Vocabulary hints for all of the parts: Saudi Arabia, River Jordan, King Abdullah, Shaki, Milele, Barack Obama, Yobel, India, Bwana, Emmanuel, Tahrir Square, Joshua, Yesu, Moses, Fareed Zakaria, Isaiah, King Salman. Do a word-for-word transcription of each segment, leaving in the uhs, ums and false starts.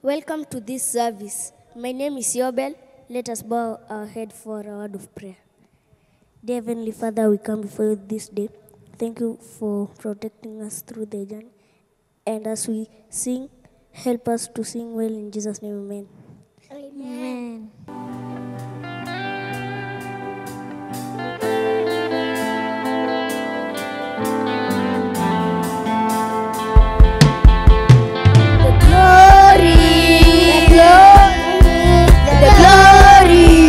Welcome to this service. My name is Yobel. Let us bow our head for a word of prayer. Dear Heavenly Father, we come before you this day. Thank you for protecting us through the journey. And as we sing, help us to sing well in Jesus' name. Amen. Amen. Glory, the glory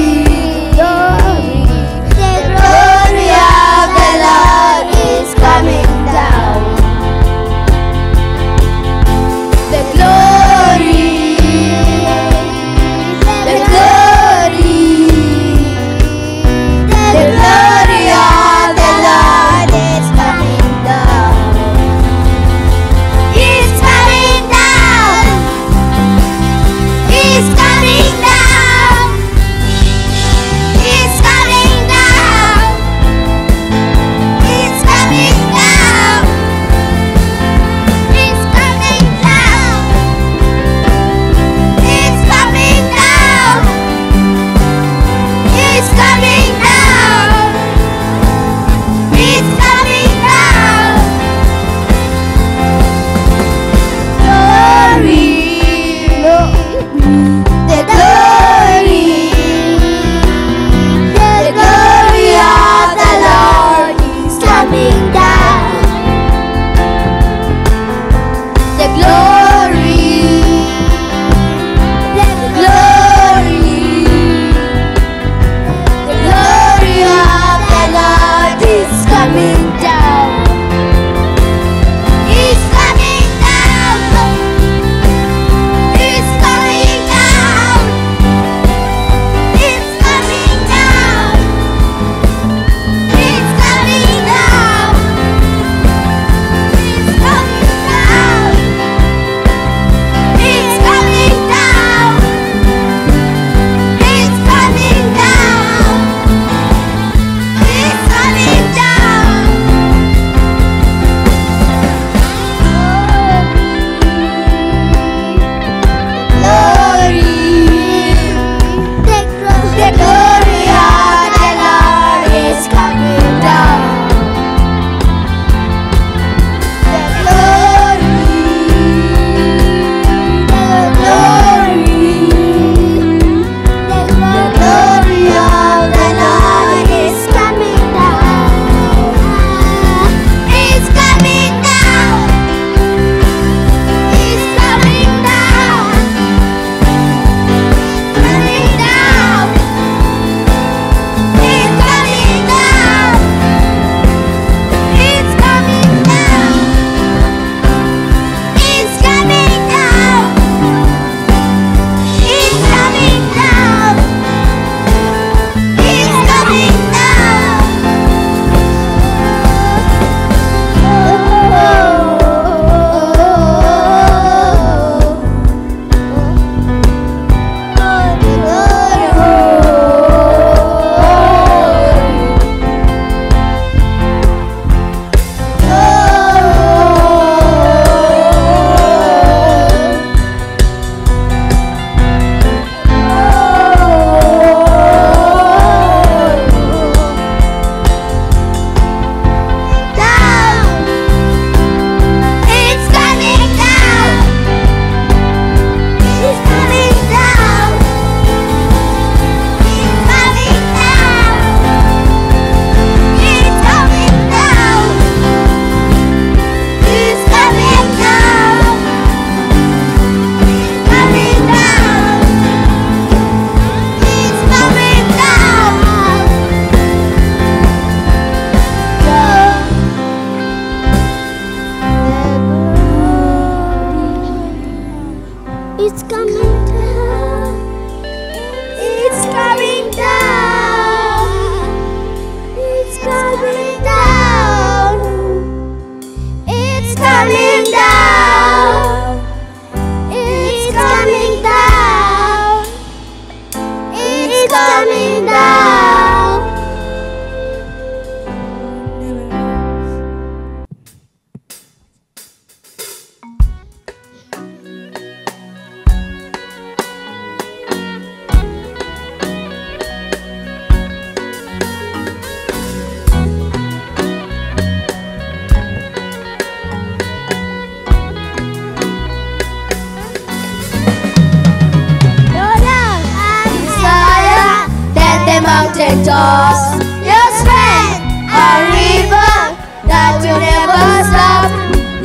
make us your strength, a river that will never stop.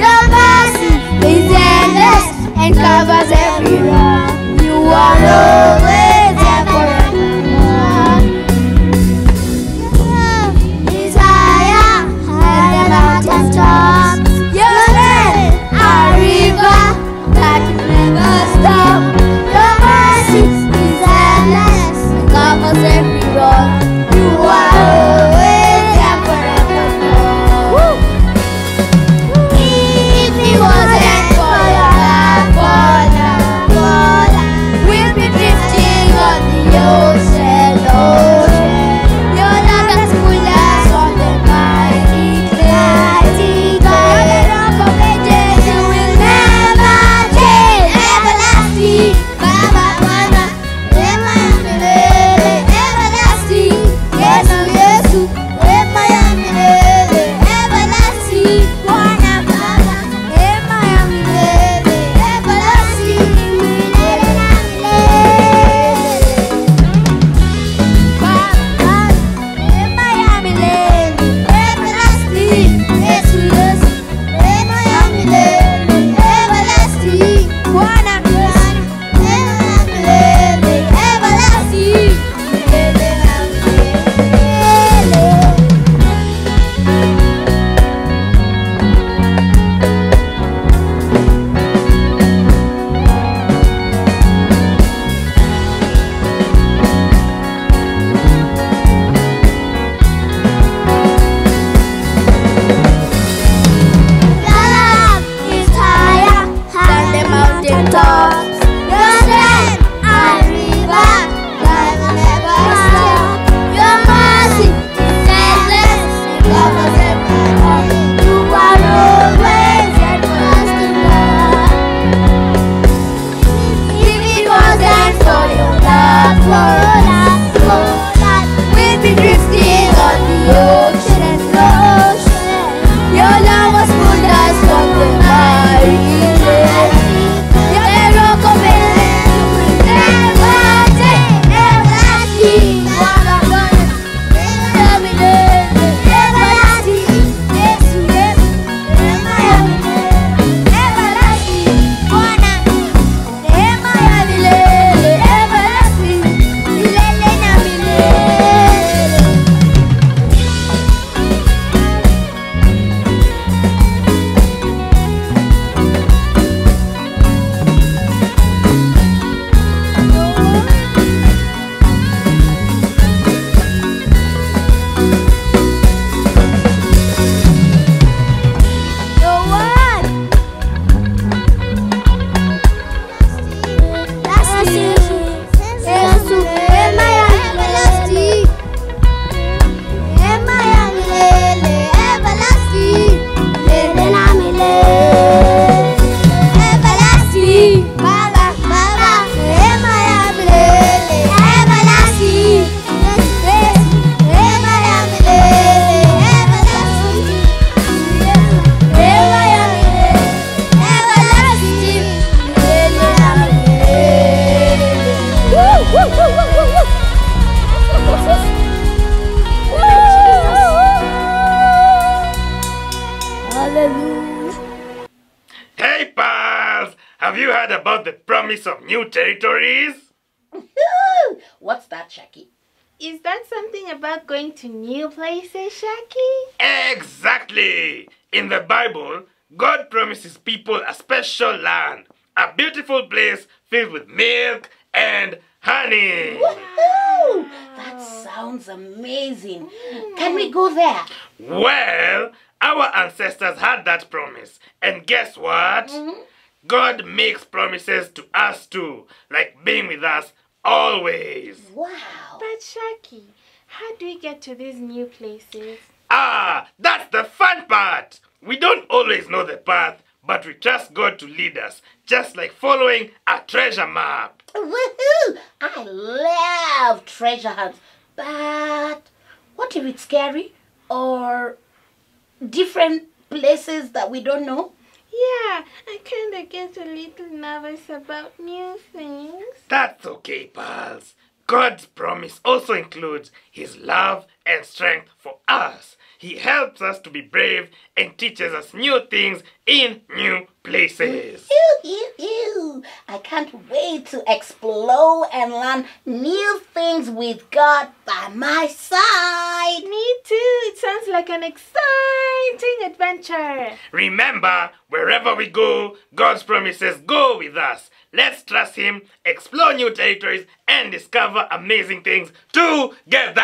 Your mercy is endless and covers every wrong. You are always there forevermore. Is higher than the mountain tops. Your strength, a river that will never stop. Your mercy is endless and covers every wrong. You are always there forevermore. If it wasn't for your love, for love, for love, we'd be drifting on the ocean, ocean. Your love has pulled us on the mighty clouds. Your love of ages, you will never change, everlasting. Baba, Baba, Emmanuel, everlasting. Yesu, Yesu, Emmanuel, everlasting. Bwana, Baba, Emmanuel, everlasting. Milele na milele. Everlasting. Your love is higher than the mountain tops. Your strength, a river that will never stop. Your mercy is endless and covers every wrong. You are always there for us to love. If it wasn't for your love, for us, for us, we'd be drifting on the ocean, ocean. Your love has pulled us from the mighty clouds. Your love commitment will never change, everlasting. Baba, Baba, Emmanuel, everlasting. Yesu, Yesu, Emmanuel, everlasting. Bwana, Emmanuel, everlasting. Milele na milele. No one lasting. Yesu, everlasting. Emmanuel, everlasting. Milele na milele. Everlasting. Baba, Baba, Emmanuel, everlasting. Yesu, Emmanuel, everlasting. Hey, pals! Have you heard about the promise of new territories? What's that, Shaki? Is that something about going to new places, Shaki? Exactly! In the Bible, God promises people a special land, a beautiful place filled with milk and honey. Woohoo! That sounds amazing. Can we go there? Well, our ancestors had that promise. And guess what? God makes promises to us too, like being with us always. Wow. But Shaki, how do we get to these new places? Ah, that's the fun part. We don't always know the path, but we trust God to lead us, just like following a treasure map. Woohoo! I love treasure hunts. But what if it's scary or different places that we don't know? Yeah, I kind of get a little nervous about new things. That's okay, pals. God's promise also includes His love and strength for us. He helps us to be brave and teaches us new things in new places. Ew, ew, ew. I can't wait to explore and learn new things with God by my side. Me too. It sounds like an exciting adventure. Remember, wherever we go, God's promises go with us. Let's trust Him, explore new territories, and discover amazing things together.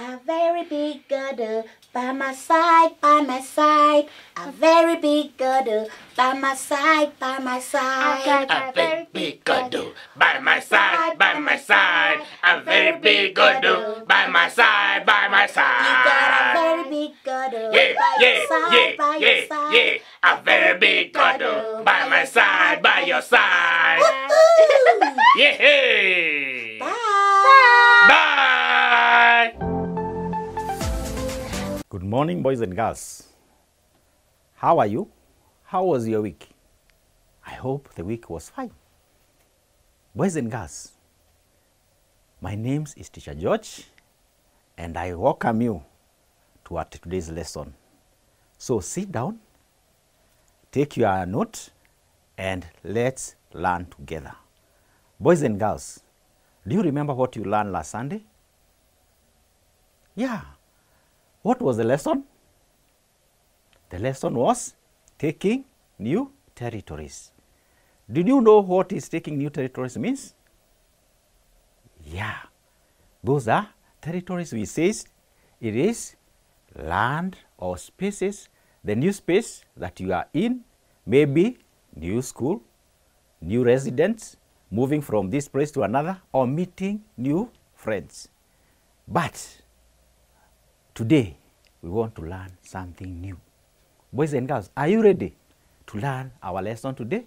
A very big God by my side, by my side. A very big God by my side, by my side. A very big God by my side, by my side. A very big God by my side, by my side. You got a very big God by your side, by your side. A very big God by my side, by your side. Yeah! Bye! Bye! Good morning, boys and girls. How are you? How was your week? I hope the week was fine. Boys and girls, my name is Teacher George, and I welcome you to our today's lesson. So sit down, take your note, and let's learn together. Boys and girls, do you remember what you learned last Sunday? Yeah. What was the lesson? The lesson was taking new territories. Did you know what is taking new territories means? Yeah, those are territories we says it is land or spaces. The new space that you are in, maybe new school, new residents, moving from this place to another, or meeting new friends. But today, we want to learn something new. Boys and girls, are you ready to learn our lesson today?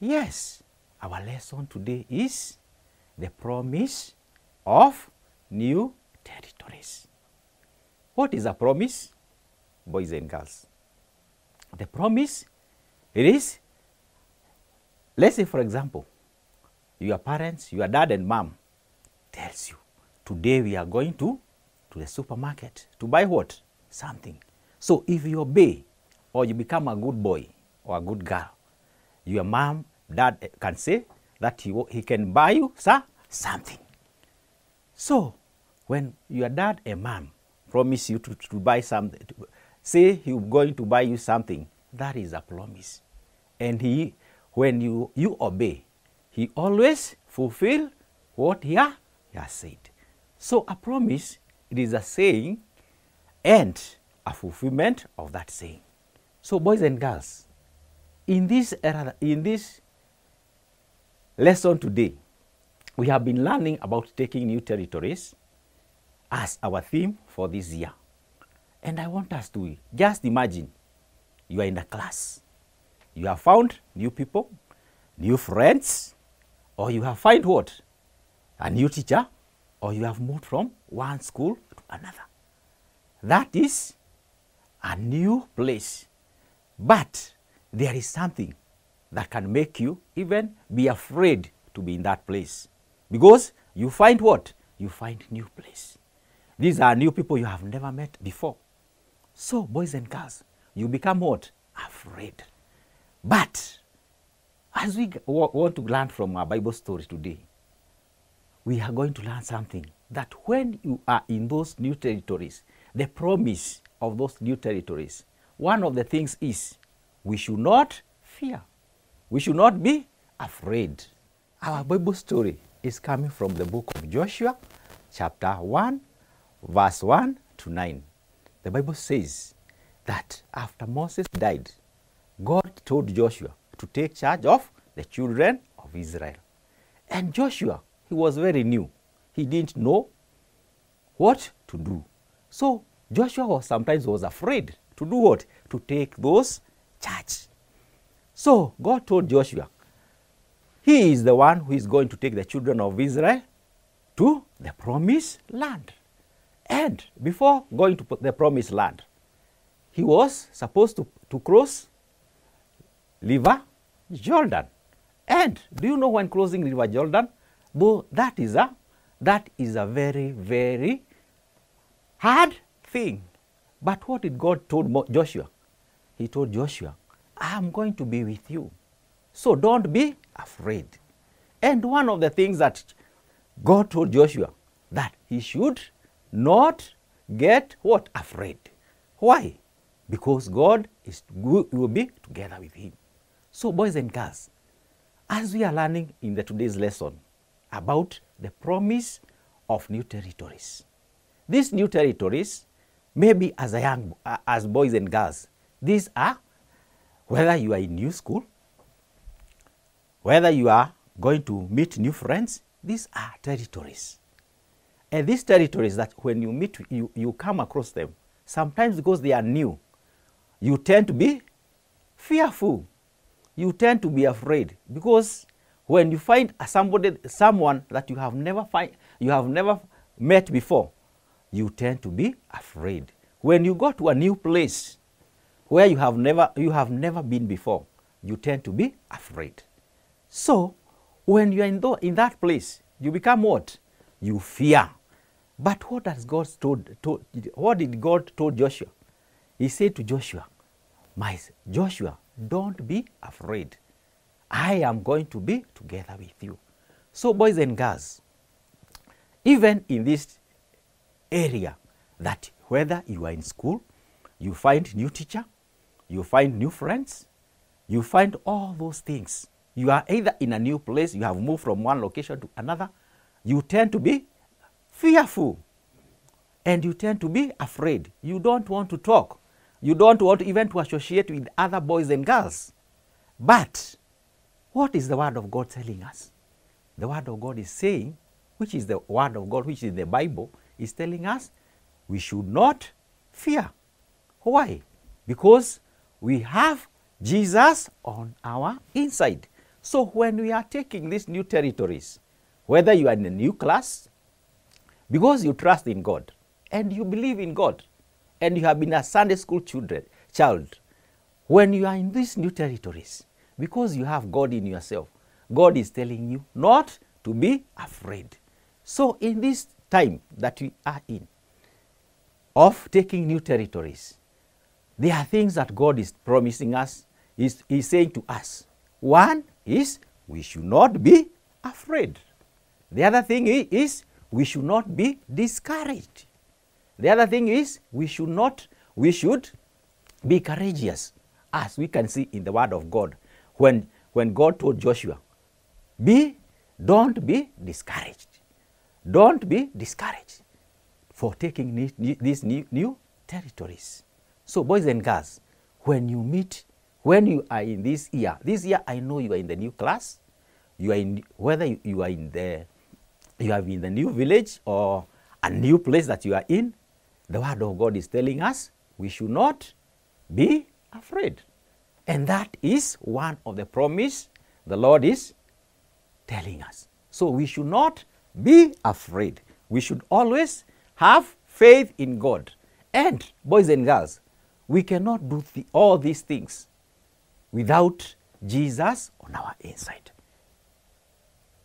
Yes, our lesson today is the promise of new territories. What is a promise, boys and girls? The promise, it is, let's say for example, your parents, your dad and mom tells you, today we are going to the supermarket to buy what? Something. So if you obey or you become a good boy or a good girl, your mom, dad can say that he, he can buy you sir, something. So when your dad and mom promise you to, to buy something, to say he's going to buy you something, that is a promise. And he, when you, you obey, he always fulfill what he, ha, he has said. So a promise, it is a saying and a fulfillment of that saying. So boys and girls, in this era, in this lesson today, we have been learning about taking new territories as our theme for this year. And I want us to just imagine you are in a class. You have found new people, new friends, or you have found what? A new teacher, or you have moved from one school to another. That is a new place. But there is something that can make you even be afraid to be in that place. Because you find what? You find new place. These are new people you have never met before. So boys and girls, you become what? Afraid. But as we want to learn from our Bible story today, we are going to learn something that when you are in those new territories, the promise of those new territories, one of the things is we should not fear. We should not be afraid. Our Bible story is coming from the book of Joshua, chapter one, verse one to nine. The Bible says that after Moses died, God told Joshua to take charge of the children of Israel. And Joshua, he was very new. He didn't know what to do. So Joshua was sometimes was afraid to do what? To take those charge. So God told Joshua, he is the one who is going to take the children of Israel to the promised land. And before going to the promised land, he was supposed to, to cross River Jordan. And do you know when crossing River Jordan, Though that is a that is a very, very hard thing. But what did God told Joshua? He told Joshua, I am going to be with you, so don't be afraid. And one of the things that God told Joshua, that he should not get what? Afraid. Why? Because God is will be together with him. So boys and girls, as we are learning in the today's lesson about the promise of new territories, these new territories, maybe as a young, uh, as boys and girls, these are whether you are in new school, whether you are going to meet new friends, these are territories. And these territories that when you meet, you, you come across them, sometimes because they are new, you tend to be fearful. You tend to be afraid, because when you find somebody, someone that you have never find, you have never met before, you tend to be afraid. When you go to a new place where you have never, you have never been before, you tend to be afraid. So when you are in, the, in that place, you become what? You fear. But what has God told, told? What did God told Joshua? He said to Joshua, "My Joshua, don't be afraid. I am going to be together with you." So boys and girls, even in this area, that whether you are in school, you find new teacher, you find new friends, you find all those things. You are either in a new place, you have moved from one location to another, you tend to be fearful and you tend to be afraid. You don't want to talk. You don't want even to associate with other boys and girls. But what is the word of God telling us? The word of God is saying, which is the word of God, which is the Bible, is telling us we should not fear. Why? Because we have Jesus on our inside. So when we are taking these new territories, whether you are in a new class, because you trust in God and you believe in God, and you have been a Sunday school children, child, when you are in these new territories, because you have God in yourself, God is telling you not to be afraid. So in this time that we are in, of taking new territories, there are things that God is promising us, is, is saying to us. One is, we should not be afraid. The other thing is, we should not be discouraged. The other thing is, we should not, we should be courageous, as we can see in the word of God. When, when God told Joshua, be, don't be discouraged. Don't be discouraged for taking new, new, these new, new territories. So boys and girls, when you meet, when you are in this year, this year I know you are in the new class, you are in, whether you, you are in the, you are in the new village or a new place that you are in, the word of God is telling us we should not be afraid. And that is one of the promise the Lord is telling us. So we should not be afraid. We should always have faith in God. And boys and girls, we cannot do the, all these things without Jesus on our inside.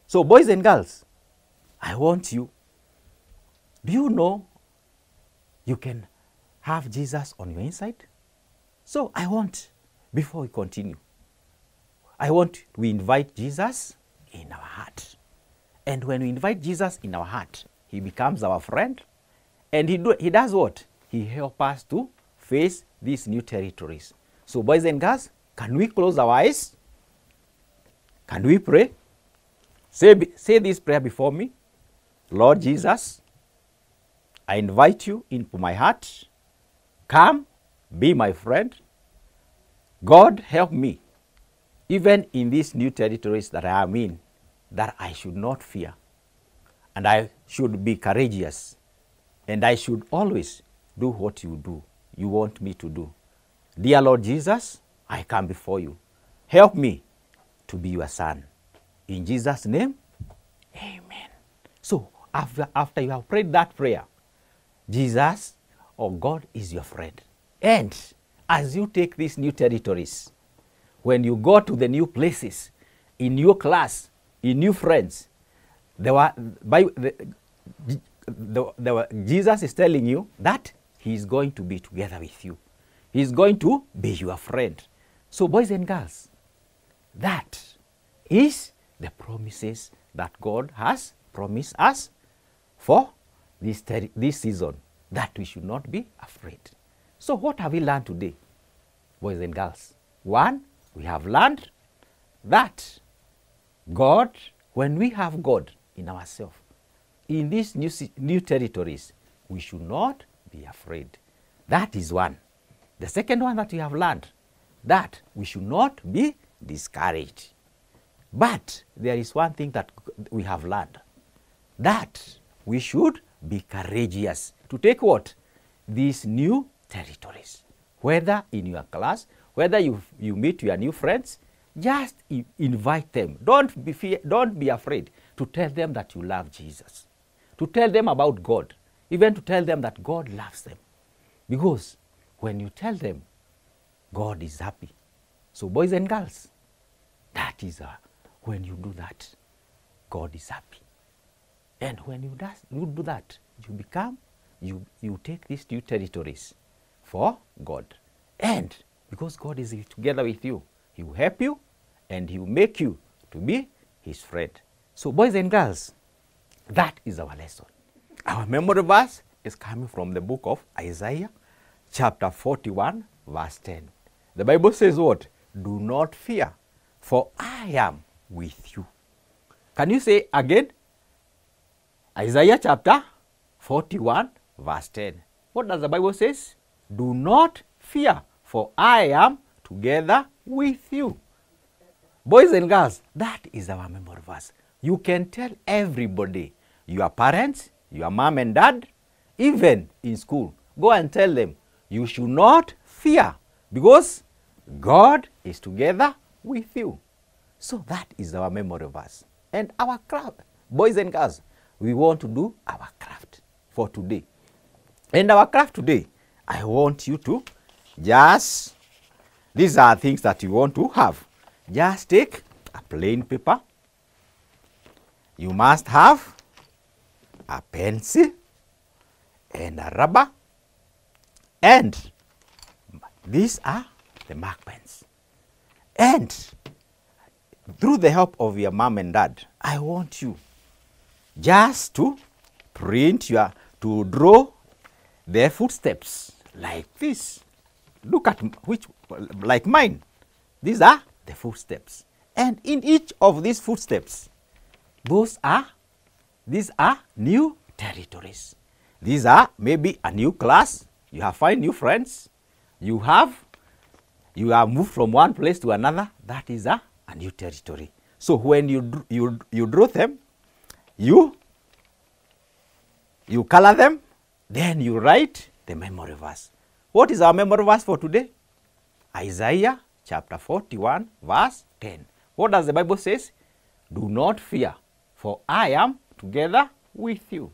So boys and girls, I want you, do you know you can have Jesus on your inside? So I want, before we continue, I want we invite Jesus in our heart. And when we invite Jesus in our heart, he becomes our friend. And he, do, he does what? He helps us to face these new territories. So boys and girls, can we close our eyes? Can we pray? Say, say this prayer before me. Lord Jesus, I invite you into my heart. Come, be my friend. God, help me, even in these new territories that I am in, that I should not fear, and I should be courageous, and I should always do what you do, you want me to do. Dear Lord Jesus, I come before you. Help me to be your son. In Jesus' name, amen. So, after, after you have prayed that prayer, Jesus or God is your friend. And as you take these new territories, when you go to the new places, in your class, in new friends, There were, by the, the, the, were, Jesus is telling you that he is going to be together with you. He is going to be your friend. So boys and girls, that is the promises that God has promised us for this, this season, that we should not be afraid. So what have we learned today, boys and girls? One, we have learned that God, when we have God in ourselves, in these new, new territories, we should not be afraid. That is one. The second one that we have learned, that we should not be discouraged. But there is one thing that we have learned, that we should be courageous to take what? These new territories. Whether in your class, whether you, you meet your new friends, just invite them. Don't be, fear, don't be afraid to tell them that you love Jesus, to tell them about God, even to tell them that God loves them. Because when you tell them, God is happy. So boys and girls, that is, a, when you do that, God is happy. And when you, does, you do that, you become, you, you take these new territories for God. And because God is together with you, he will help you and he will make you to be his friend. So boys and girls, that is our lesson. Our memory verse is coming from the book of Isaiah, chapter forty-one, verse ten. The Bible says what? Do not fear, for I am with you. Can you say again? Isaiah chapter forty-one, verse ten. What does the Bible say? Do not fear, for I am together with you. Boys and girls, that is our memory verse. You can tell everybody, your parents, your mom and dad, even in school. Go and tell them, you should not fear, because God is together with you. So that is our memory verse. And our craft, boys and girls, we want to do our craft for today. And our craft today, I want you to just, these are things that you want to have. Just take a plain paper. You must have a pencil and a rubber. And these are the mark pens. And through the help of your mom and dad, I want you just to print your, to draw their footsteps like this. Look at which, like mine. These are the footsteps. And in each of these footsteps, those are, these are new territories. These are maybe a new class. You have find new friends. You have, you have moved from one place to another. That is a, a new territory. So when you, you, you draw them, you, you color them, then you write the memory verse. What is our memory verse for today? Isaiah chapter forty-one, verse ten. What does the Bible say? Do not fear, for I am together with you.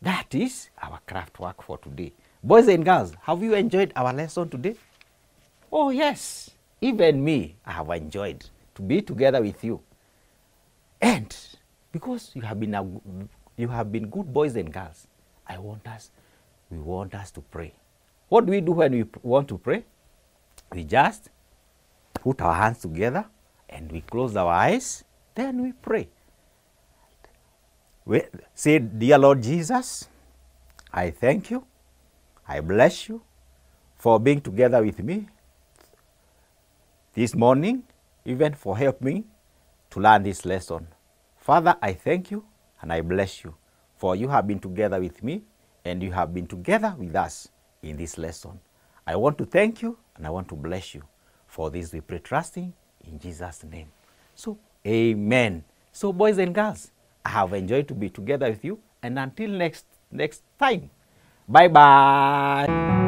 That is our craft work for today. Boys and girls, have you enjoyed our lesson today? Oh yes, even me, I have enjoyed to be together with you. And because you have been, a, you have been good boys and girls, I want us, we want us to pray. What do we do when we want to pray? We just put our hands together and we close our eyes, then we pray. We say, Dear Lord Jesus, I thank you, I bless you for being together with me this morning, even for helping me to learn this lesson. Father, I thank you and I bless you, for you have been together with me and you have been together with us in this lesson. I want to thank you and I want to bless you. For this we pray trusting in Jesus' name. So, amen. So, boys and girls, I have enjoyed to be together with you. And until next, next time, bye-bye.